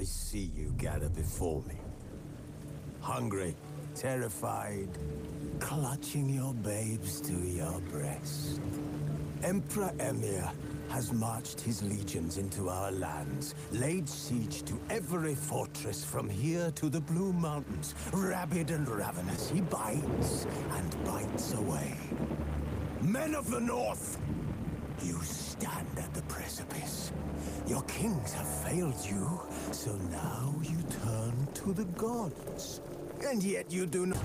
I see you gather before me. Hungry, terrified, clutching your babes to your breast. Emperor Emir has marched his legions into our lands, laid siege to every fortress from here to the Blue Mountains. Rabid and ravenous, he bites and bites away. Men of the North! You stand at the precipice. Your kings have failed you, so now you turn to the gods. And yet you do not...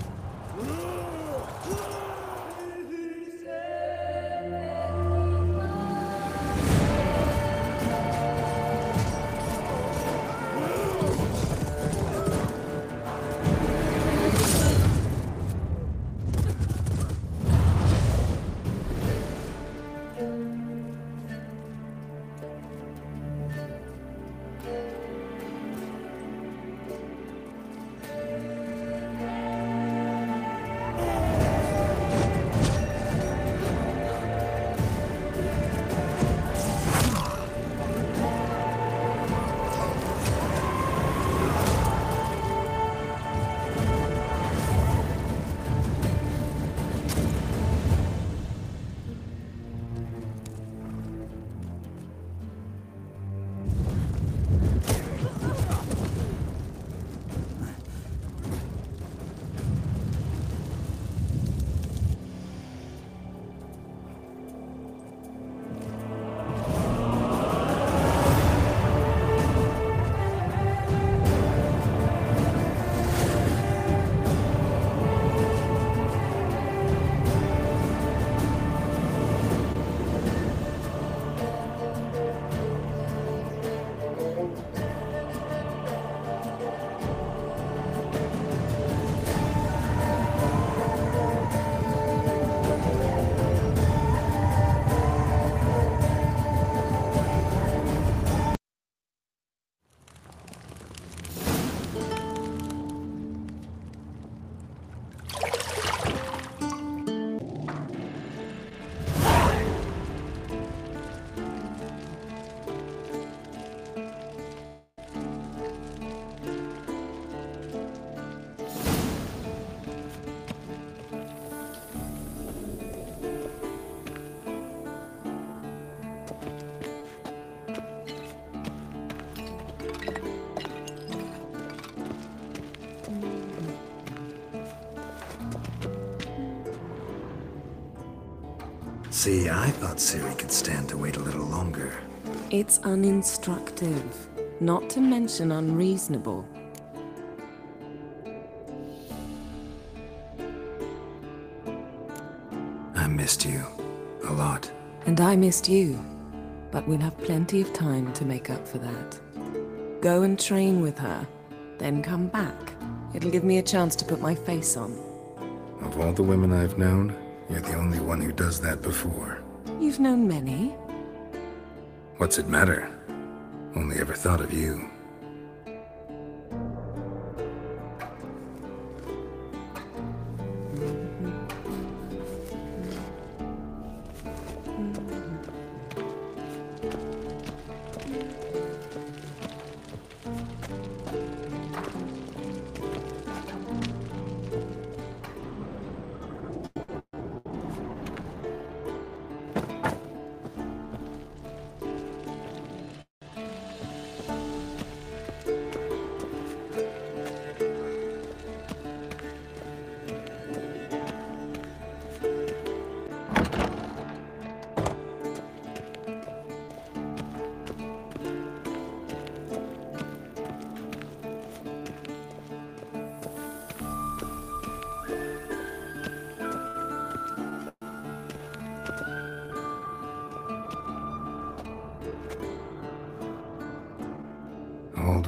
See, I thought Ciri could stand to wait a little longer. It's uninstructive, not to mention unreasonable. I missed you. A lot. And I missed you. But we'll have plenty of time to make up for that. Go and train with her, then come back. It'll give me a chance to put my face on. Of all the women I've known, you're the only one who does that before. You've known many. What's it matter? Only ever thought of you.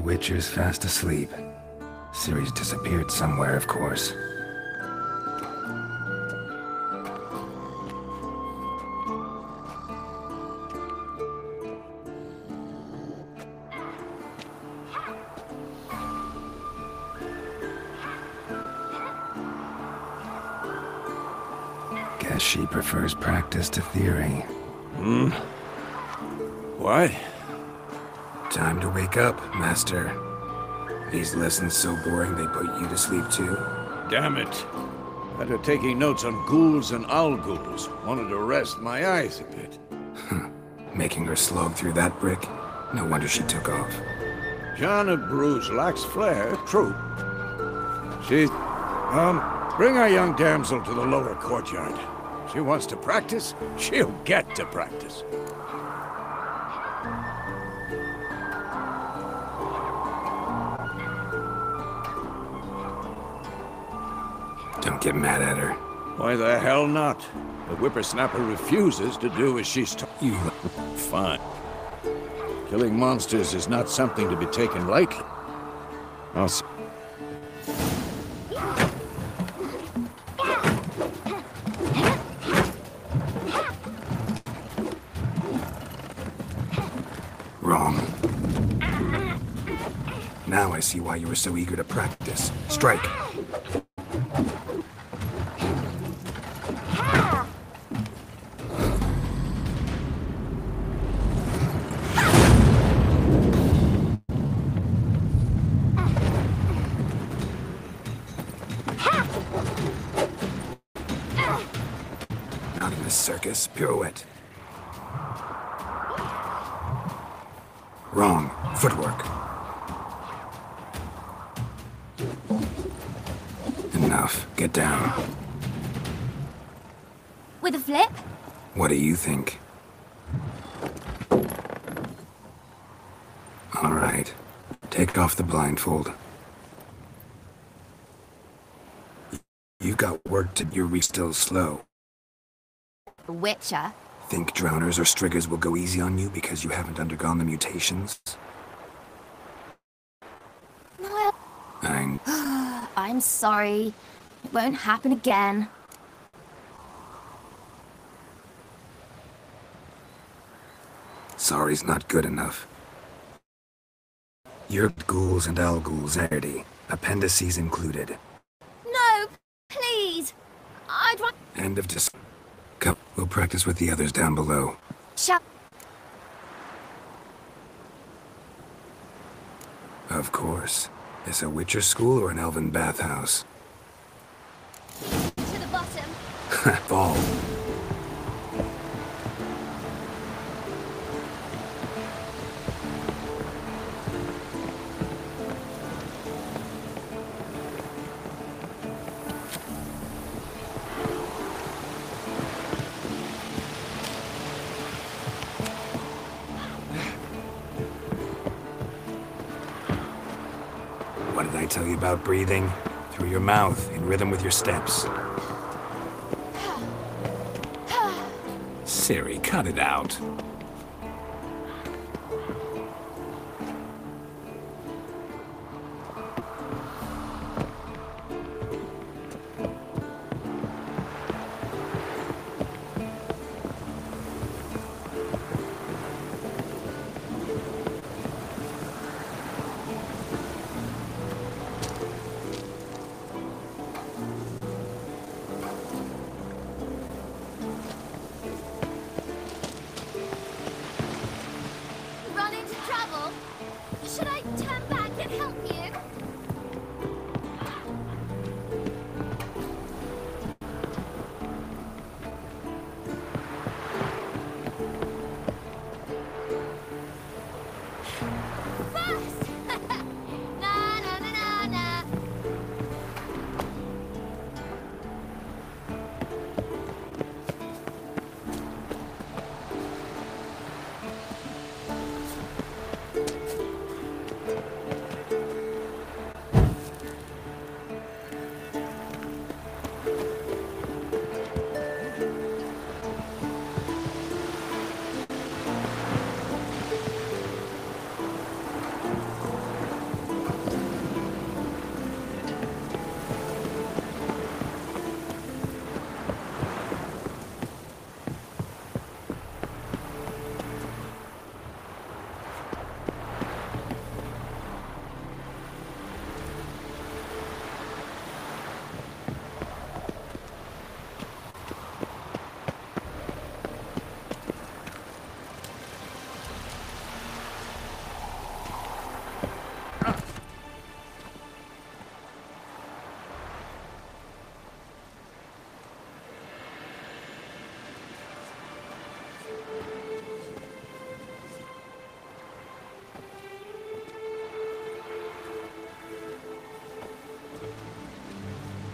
Witcher's fast asleep. Ciri's disappeared somewhere, of course. Guess she prefers practice to theory. Hmm? What? Time to wake up, Master. These lessons so boring they put you to sleep too? Damn it. After taking notes on ghouls and alghouls, wanted to rest my eyes a bit. Making her slog through that brick? No wonder she took off. Jana Bruce lacks flair, true. She's... bring our young damsel to the lower courtyard. She wants to practice, she'll get to practice. Don't get mad at her. Why the hell not? The whippersnapper refuses to do as she's told. You fine. Killing monsters is not something to be taken lightly. I'll see. Wrong. Now I see why you were so eager to practice. Strike. Not in this circus, pirouette. Wrong. Footwork. Enough. Get down. With a flip? What do you think? All right. Take off the blindfold. You've got work to do. You're still slow. Witcher. Think drowners or striggers will go easy on you because you haven't undergone the mutations? No, I'm sorry. It won't happen again. Sorry's not good enough. You're ghouls and alghouls, Erdy. Appendices included. No, please! I'd want... End of discussion. Come, we'll practice with the others down below. Of course. Is a Witcher school or an elven bathhouse? To the bottom. Ball. What did I tell you about breathing? Through your mouth, in rhythm with your steps. Ciri, cut it out.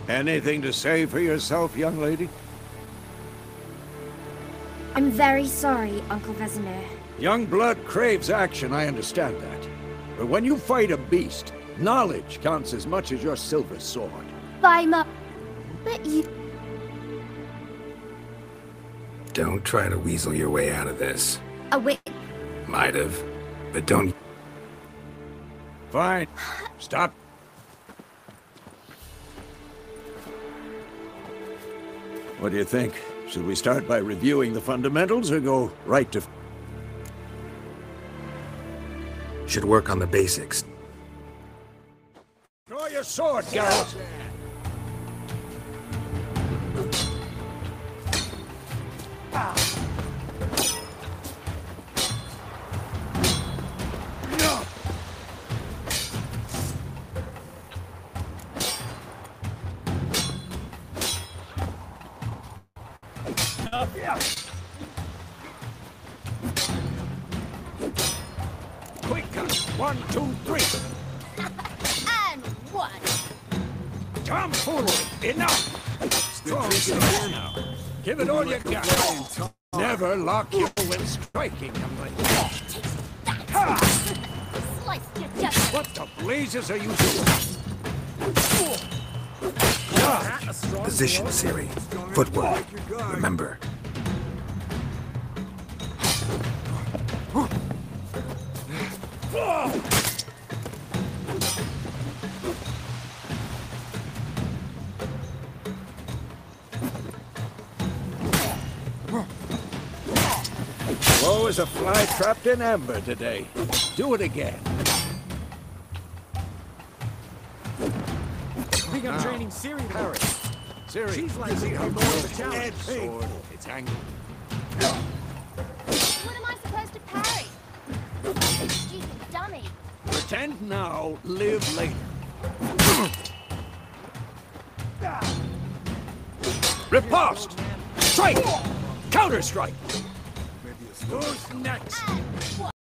Anything to say for yourself, young lady? I'm very sorry, Uncle Vasanir. Young blood craves action, I understand that. But when you fight a beast, knowledge counts as much as your silver sword. But you... Don't try to weasel your way out of this. Might have, but don't... Fine. Stop. What do you think? Should we start by reviewing the fundamentals, or go right to... Should work on the basics. Draw your sword, guys! Lock you when striking him like that. What the blazes are you doing? Position, Ciri. Footwork. Remember. There's a fly trapped in amber today. Do it again. Big up training Ciri Paris. Ciri, she's like her more of a challenge. Sword. It's angled. What am I supposed to parry? Stupid dummy. Pretend now, live later. Riposte! Strike! Counter-strike! Who's next?